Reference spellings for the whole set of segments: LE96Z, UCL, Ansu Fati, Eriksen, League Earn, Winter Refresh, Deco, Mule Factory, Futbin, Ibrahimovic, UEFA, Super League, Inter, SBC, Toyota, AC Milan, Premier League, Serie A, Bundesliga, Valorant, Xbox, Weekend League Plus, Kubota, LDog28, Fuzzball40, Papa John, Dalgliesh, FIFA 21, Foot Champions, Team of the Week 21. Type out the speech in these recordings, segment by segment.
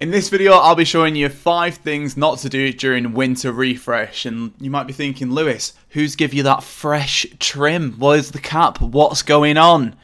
In this video, I'll be showing you 5 things not to do during Winter Refresh, and you might be thinking, Lewis, who's give you that fresh trim? Where's the cap? What's going on?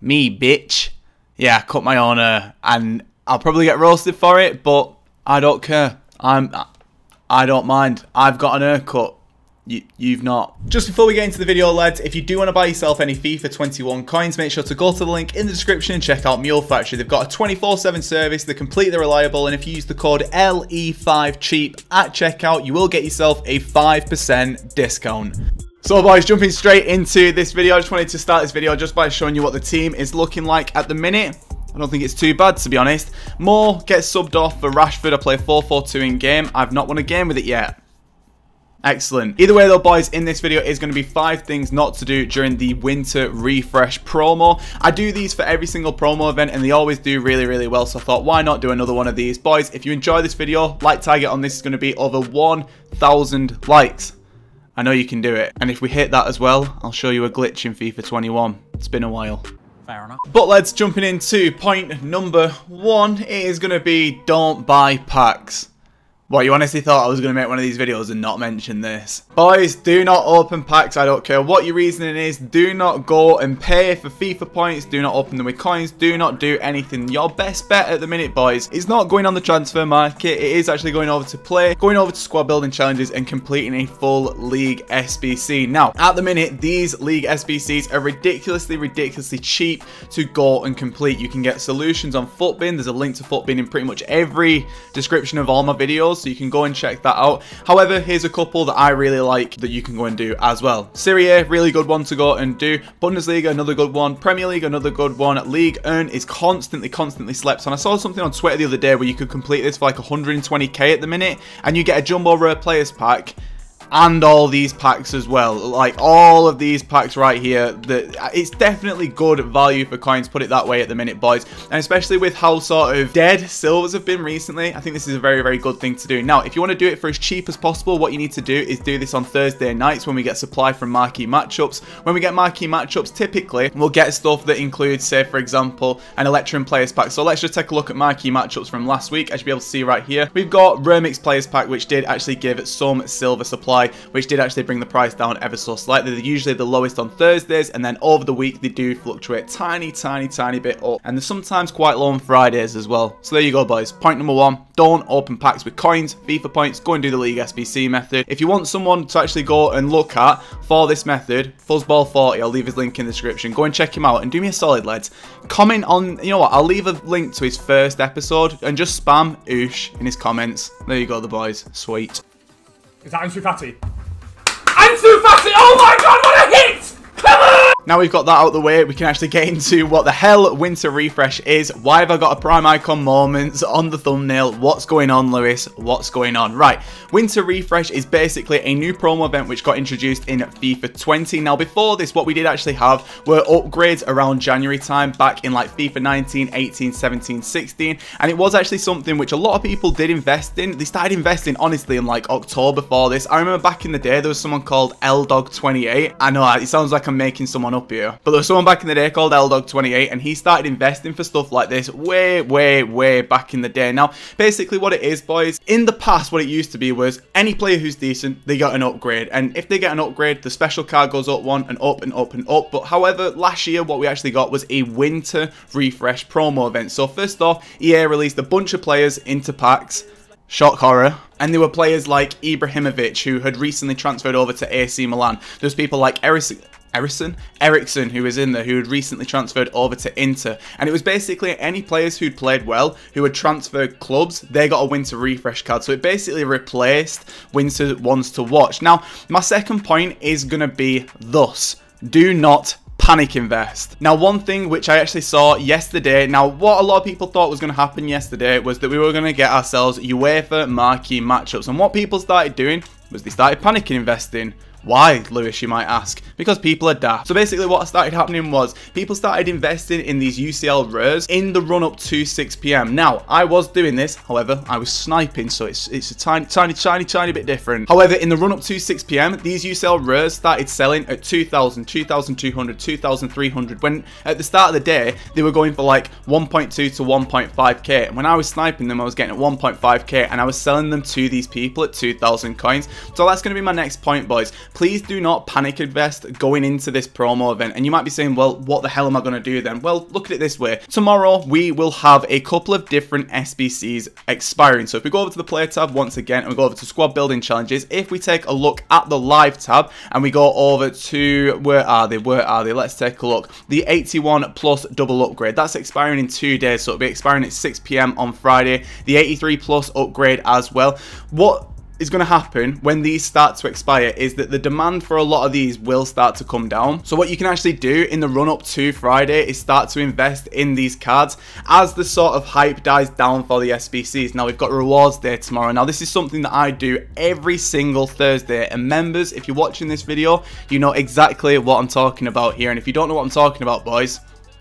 Me, bitch. Yeah, I cut my own hair, and I'll probably get roasted for it, but I don't care. I don't mind. I've got an haircut. You've not. Just before we get into the video, lads, if you do want to buy yourself any FIFA 21 coins, make sure to go to the link in the description and check out Mule Factory. They've got a 24/7 service, they're completely reliable, and if you use the code LE95CHEAP at checkout, you will get yourself a 5% discount. So boys, jumping straight into this video, I just wanted to start this video just by showing you what the team is looking like at the minute. I don't think it's too bad, to be honest. Moore gets subbed off for Rashford. I play 4-4-2 in game. I've not won a game with it yet. Excellent. Either way though, boys, in this video is going to be 5 things not to do during the Winter Refresh promo. I do these for every single promo event and they always do really, really well, so I thought, why not do another one of these? Boys, if you enjoy this video, like target on this is going to be over 1,000 likes. I know you can do it. And if we hit that as well, I'll show you a glitch in FIFA 21. It's been a while. Fair enough. But lads, jumping into point number 1, it is going to be don't buy packs. What, you honestly thought I was going to make one of these videos and not mention this? Boys, do not open packs. I don't care what your reasoning is. Do not go and pay for FIFA points. Do not open them with coins. Do not do anything. Your best bet at the minute, boys, is not going on the transfer market. It is actually going over to play, going over to squad building challenges and completing a full league SBC. Now, at the minute, these league SBCs are ridiculously cheap to go and complete. You can get solutions on Futbin. There's a link to Futbin in pretty much every description of all my videos, so you can go and check that out. However, here's a couple that I really like that you can go and do as well. Serie A, really good one to go and do. Bundesliga, another good one. Premier League, another good one. League Earn is constantly slept on. I saw something on Twitter the other day where you could complete this for like 120k at the minute, and you get a Jumbo Rare Players Pack, and all these packs as well. Like all of these packs right here, it's definitely good value for coins, put it that way at the minute, boys. And especially with how sort of dead silvers have been recently, I think this is a very, very good thing to do. Now, if you want to do it for as cheap as possible, what you need to do is do this on Thursday nights when we get supply from marquee matchups. When we get marquee matchups, typically we'll get stuff that includes, say for example, an Electrum players pack. So let's just take a look at marquee matchups from last week. As you'll be able to see right here, we've got Remix players pack, which did actually give some silver supply, which did actually bring the price down ever so slightly. They're usually the lowest on Thursdays, and then over the week they do fluctuate tiny bit up, and they're sometimes quite low on Fridays as well. So there you go, boys. Point number 1, don't open packs with coins, FIFA points. Go and do the league SBC method. If you want someone to actually go and look at for this method, Fuzzball40, I'll leave his link in the description. Go and check him out and do me a solid, lads. Comment on, you know what, I'll leave a link to his first episode and just spam oosh in his comments. There you go, the boys. Sweet. Is that Ansu Fati? Ansu Fati! Oh my god, what a hit! Come on! Now we've got that out of the way, we can actually get into what the hell Winter Refresh is. Why have I got a Prime Icon Moments on the thumbnail? What's going on, Lewis? What's going on? Right, Winter Refresh is basically a new promo event which got introduced in FIFA 20. Now before this, what we did actually have were upgrades around January time back in like FIFA 19, 18, 17, 16. And it was actually something which a lot of people did invest in. They started investing, honestly, in like October for this. I remember back in the day, there was someone called LDog28. I know, it sounds like I'm making someone up here, but there was someone back in the day called LDog28, and he started investing for stuff like this way back in the day. Now basically what it is, boys, in the past what it used to be was any player who's decent, they got an upgrade, and if they get an upgrade, the special card goes up one and up and up and up. But however, last year what we actually got was a Winter Refresh promo event. So first off, EA released a bunch of players into packs, shock horror, and there were players like Ibrahimovic, who had recently transferred over to AC Milan. There's people like Eriksen, who was in there, who had recently transferred over to Inter. And it was basically any players who'd played well, who had transferred clubs, they got a Winter Refresh card. So it basically replaced Winter ones to watch. Now, my second point is going to be thus: do not panic invest. Now, one thing which I actually saw yesterday, now what a lot of people thought was going to happen yesterday, was that we were going to get ourselves UEFA marquee matchups. And what people started doing was they started panicking investing. Why, Lewis, you might ask? Because people are daft. So basically what started happening was people started investing in these UCL rares in the run up to 6 PM. Now, I was doing this, however, I was sniping, so it's a tiny bit different. However, in the run up to 6 PM, these UCL rares started selling at 2,000, 2,200, 2,300, when at the start of the day, they were going for like 1.2 to 1.5k. And when I was sniping them, I was getting at 1.5k and I was selling them to these people at 2,000 coins. So that's going to be my next point, boys. Please do not panic invest going into this promo event. And you might be saying, well, what the hell am I going to do then? Well, look at it this way. Tomorrow, we will have a couple of different SBCs expiring. So if we go over to the player tab once again, and we go over to squad building challenges, if we take a look at the live tab and we go over to, where are they? Let's take a look. The 81 plus double upgrade, that's expiring in 2 days. So it'll be expiring at 6 PM on Friday. The 83 plus upgrade as well. What is going to happen when these start to expire is that the demand for a lot of these will start to come down. So what you can actually do in the run up to Friday is start to invest in these cards as the sort of hype dies down for the SBCs. Now we've got rewards day tomorrow. Now this is something that I do every single Thursday, and members, if you're watching this video, you know exactly what I'm talking about here. And if you don't know what I'm talking about, boys,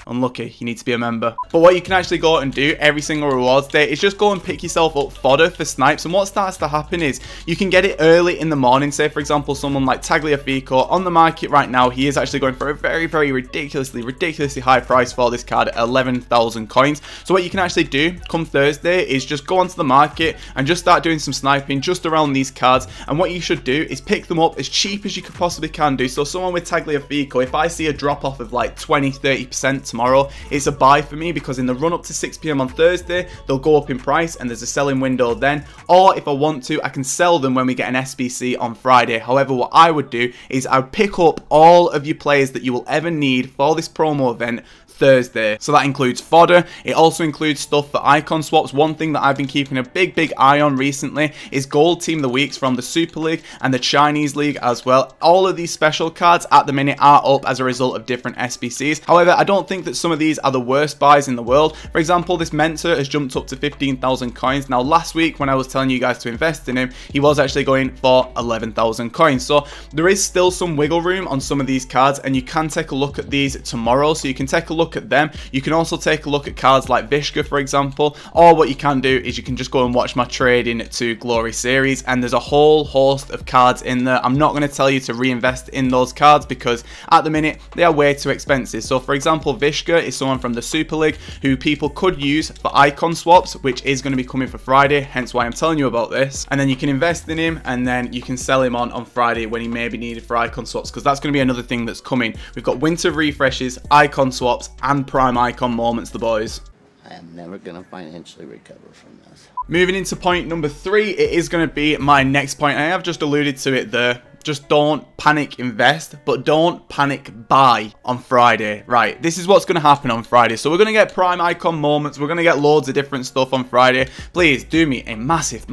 unlucky, you need to be a member. But what you can actually go out and do every single rewards day is just go and pick yourself up fodder for snipes. And what starts to happen is you can get it early in the morning. Say for example someone like Tagliafico on the market right now, he is actually going for a very ridiculously high price for this card at 11,000 coins. So what you can actually do come Thursday is just go onto the market and just start doing some sniping just around these cards. And what you should do is pick them up as cheap as you could possibly can do. So someone with Tagliafico, if I see a drop off of like 20-30% tomorrow, it's a buy for me, because in the run up to 6 PM on Thursday, they'll go up in price and there's a selling window then. Or if I want to, I can sell them when we get an SBC on Friday. However, what I would do is I would pick up all of your players that you will ever need for this promo event Thursday. So that includes fodder, it also includes stuff for icon swaps. One thing that I've been keeping a big eye on recently is gold team of the weeks from the Super League and the Chinese League as well. All of these special cards at the minute are up as a result of different SBCs. However, I don't think that some of these are the worst buys in the world. For example, this Mentor has jumped up to 15,000 coins. Now last week when I was telling you guys to invest in him, he was actually going for 11,000 coins. So there is still some wiggle room on some of these cards, and you can take a look at these tomorrow. So you can take a look at them. You can also take a look at cards like Vishka, for example. Or what you can do is you can just go and watch my Trading to Glory series, and there's a whole host of cards in there. I'm not going to tell you to reinvest in those cards because at the minute they are way too expensive. So for example, Vishka is someone from the Super League who people could use for icon swaps, which is going to be coming for Friday, hence why I'm telling you about this. And then you can invest in him, and then you can sell him on Friday when he may be needed for icon swaps, because that's going to be another thing that's coming. We've got winter refreshes, icon swaps, and prime icon moments, the boys. I am never going to financially recover from this. Moving into point number 3, it is going to be my next point. I have just alluded to it there. Just don't panic invest, but don't panic buy on Friday. Right, this is what's going to happen on Friday. So we're going to get prime icon moments. We're going to get loads of different stuff on Friday. Please do me a massive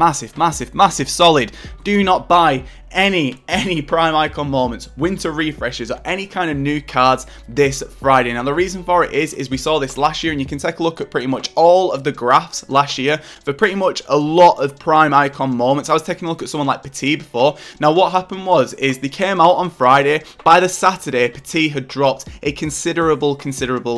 solid. Do not buy any prime icon moments, winter refreshes, or any kind of new cards this Friday. Now the reason for it is we saw this last year, and you can take a look at pretty much all of the graphs last year for pretty much a lot of prime icon moments. I was taking a look at someone like Petit before. Now what happened was is they came out on Friday. By the Saturday, Petit had dropped a considerable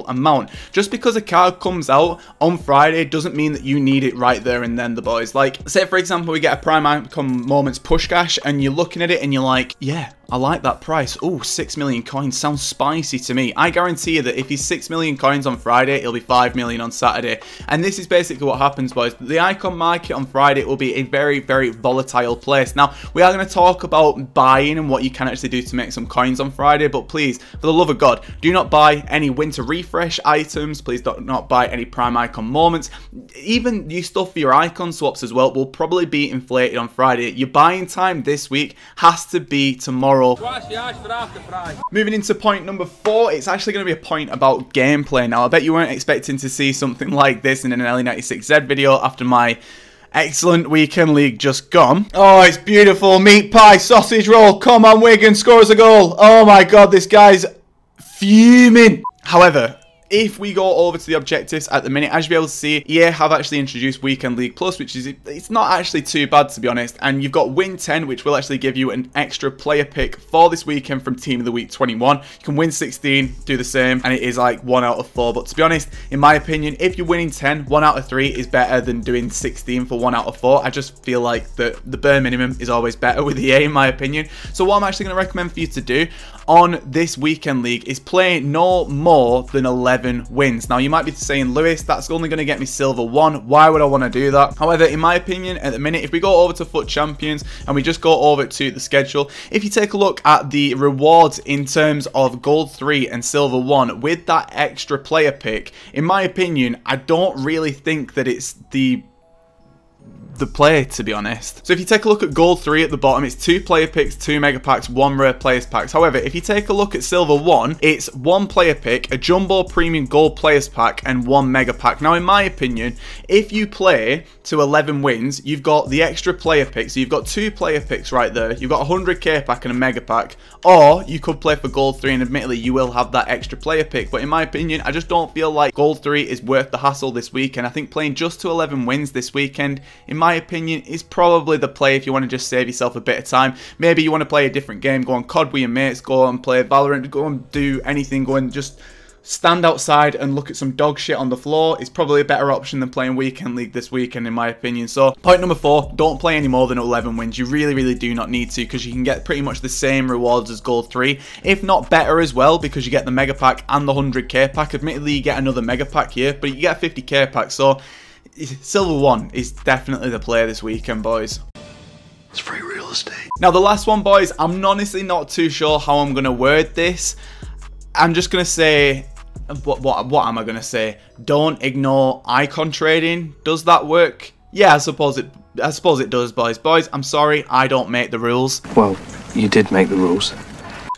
amount. Just because a card comes out on Friday doesn't mean that you need it right there and then, the boys. Like, say for example we get a prime icon moments push cash, and you look at it and you're like, yeah, I like that price. Oh, 6 million coins sounds spicy to me. I guarantee you that if he's 6 million coins on Friday, he'll be 5 million on Saturday. And this is basically what happens, boys. The icon market on Friday will be a very volatile place. Now, we are going to talk about buying and what you can actually do to make some coins on Friday, but please, for the love of God, do not buy any winter refresh items. Please do not buy any prime icon moments. Even you stuff for your icon swaps as well will probably be inflated on Friday. Your buying time this week has to be tomorrow. Moving into point number 4, it's actually going to be a point about gameplay. Now, I bet you weren't expecting to see something like this in an LE96Z video after my excellent weekend league just gone. Oh, it's beautiful. Meat pie, sausage roll. Come on, Wigan, score us a goal. Oh my God, this guy's fuming. However, If we go over to the objectives at the minute, as you'll be able to see, EA have actually introduced Weekend League Plus, which is, it's not actually too bad to be honest, and you've got win 10, which will actually give you an extra player pick for this weekend from Team of the Week 21. You can win 16, do the same, and it is like 1 out of 4, but to be honest, in my opinion, if you're winning 10, 1 out of 3 is better than doing 16 for 1 out of 4. I just feel like the bare minimum is always better with EA in my opinion. So what I'm actually going to recommend for you to do on this Weekend League is play no more than 11 wins. Now you might be saying, Lewis, that's only going to get me silver 1, why would I want to do that? However, in my opinion, at the minute, if we go over to Foot Champions and we just go over to the schedule, if you take a look at the rewards in terms of gold 3 and silver 1 with that extra player pick, in my opinion, I don't really think that it's the play, to be honest. So if you take a look at gold 3 at the bottom, it's 2 player picks, 2 mega packs, 1 rare players packs. However, if you take a look at silver 1, it's 1 player pick, a jumbo premium gold players pack, and 1 mega pack. Now in my opinion, if you play to 11 wins, you've got the extra player pick, so you've got 2 player picks right there, you've got a 100k pack and a mega pack, or you could play for gold 3 and admittedly you will have that extra player pick, but in my opinion, I just don't feel like gold 3 is worth the hassle this weekend. I think playing just to 11 wins this weekend, in my opinion, is probably the play if you want to just save yourself a bit of time. Maybe you want to play a different game, go on COD with your mates, go and play Valorant, go and do anything, go and just stand outside and look at some dog shit on the floor. It's probably a better option than playing Weekend League this weekend, in my opinion. So point number 4, don't play any more than 11 wins. You really do not need to, because you can get pretty much the same rewards as gold 3, if not better as well, because you get the mega pack and the 100k pack. Admittedly, you get another mega pack here, but you get a 50k pack. So silver 1 is definitely the play this weekend, boys. It's free real estate. Now the last one, boys, I'm honestly not too sure how I'm going to word this. I'm just going to say, what am I going to say? Don't ignore icon trading. Does that work? Yeah, I suppose it does, boys. Boys, I'm sorry, I don't make the rules. Well, you did make the rules.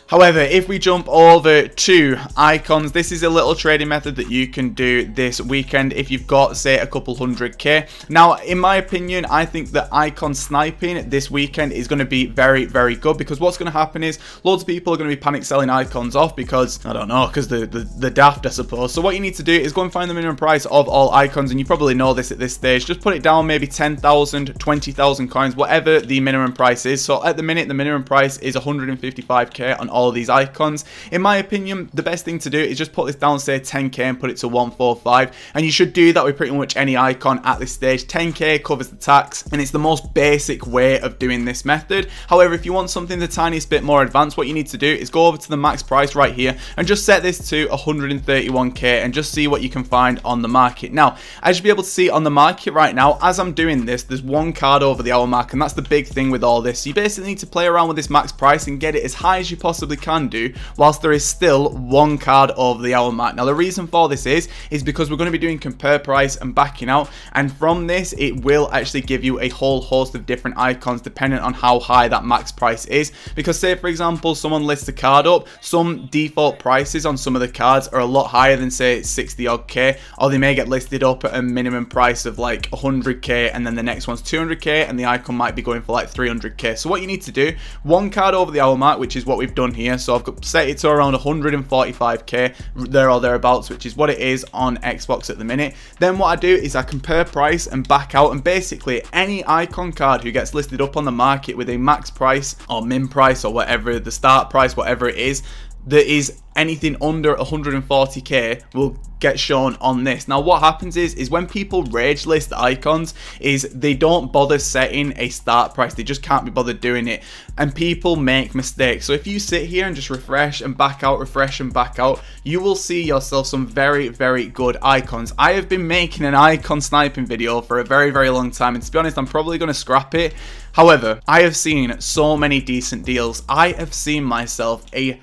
However, if we jump over to icons, this is a little trading method that you can do this weekend if you've got, say, a couple 100k. Now, in my opinion, I think that icon sniping this weekend is going to be very good, because what's going to happen is loads of people are going to be panic selling icons off because, I don't know, because they're daft, I suppose. So what you need to do is go and find the minimum price of all icons, and you probably know this at this stage. Just put it down, maybe 10,000, 20,000 coins, whatever the minimum price is. So at the minute, the minimum price is 155k on all of these icons. In my opinion, the best thing to do is just put this down, say 10k, and put it to 145, and you should do that with pretty much any icon at this stage. 10k covers the tax, and it's the most basic way of doing this method. However, if you want something the tiniest bit more advanced, what you need to do is go over to the max price right here and just set this to 131k and just see what you can find on the market. Now, as you'll be able to see on the market right now, as I'm doing this, there's 1 card over the hour mark, and that's the big thing with all this. So you basically need to play around with this max price and get it as high as you possibly can do whilst there is still 1 card over the hour mark. Now the reason for this is because we're going to be doing compare price and backing out, and from this it will actually give you a whole host of different icons dependent on how high that max price is. Because say for example someone lists a card up, some default prices on some of the cards are a lot higher than say 60 odd k, or they may get listed up at a minimum price of like 100k, and then the next one's 200k, and the icon might be going for like 300k. So what you need to do, 1 card over the hour mark, which is what we've done here. So I've got set it to around 145k, there or thereabouts, which is what it is on Xbox at the minute. Then what I do is I compare price and back out, and basically any icon card who gets listed up on the market with a max price or min price or whatever, the start price, whatever it is, that is anything under 140k will get shown on this. Now what happens is when people rage list icons is they don't bother setting a start price, they just can't be bothered doing it, and people make mistakes. So if you sit here and just refresh and back out, refresh and back out, you will see yourself some very good icons. I have been making an icon sniping video for a very long time, and to be honest, I'm probably going to scrap it. However, I have seen so many decent deals. I have seen myself a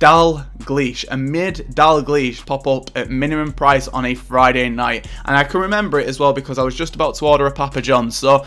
Dalgliesh, a mid Dalgliesh pop up at minimum price on a Friday night, and I can remember it as well because I was just about to order a Papa John. So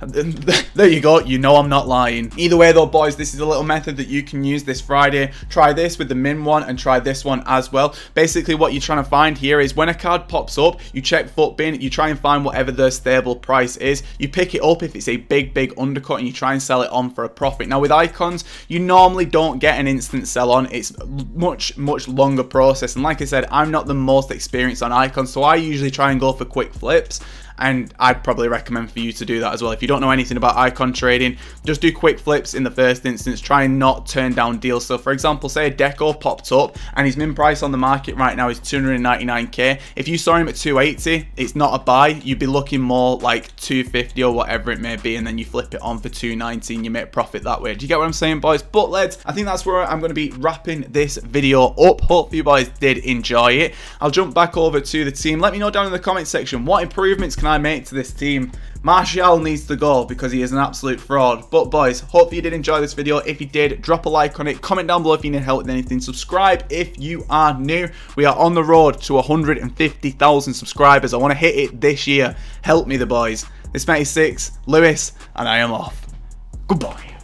There you go, you know I'm not lying. Either way though boys, this is a little method that you can use this Friday. Try this with the min one and try this one as well. Basically what you're trying to find here is when a card pops up, you check Futbin, you try and find whatever the stable price is, you pick it up if it's a big undercut and you try and sell it on for a profit. Now with icons, you normally don't get an instant sell on, it's much longer process, and like I said, I'm not the most experienced on icons, so I usually try and go for quick flips. And I'd probably recommend for you to do that as well. If you don't know anything about icon trading, just do quick flips in the first instance. Try and not turn down deals. So for example, say a Deco popped up and his min price on the market right now is 299k. If you saw him at 280, it's not a buy. You'd be looking more like 250 or whatever it may be, and then you flip it on for 219. You make profit that way. Do you get what I'm saying, boys? But lads, I think that's where I'm going to be wrapping this video up. Hope you guys did enjoy it. I'll jump back over to the team. Let me know down in the comment section what improvements can I make to this team. Martial needs to go because he is an absolute fraud. But boys, hope you did enjoy this video. If you did, drop a like on it, comment down below if you need help with anything, subscribe if you are new. We are on the road to 150,000 subscribers. I want to hit it this year. Help me the boys. This is 96Z, Lewis, and I am off. Goodbye.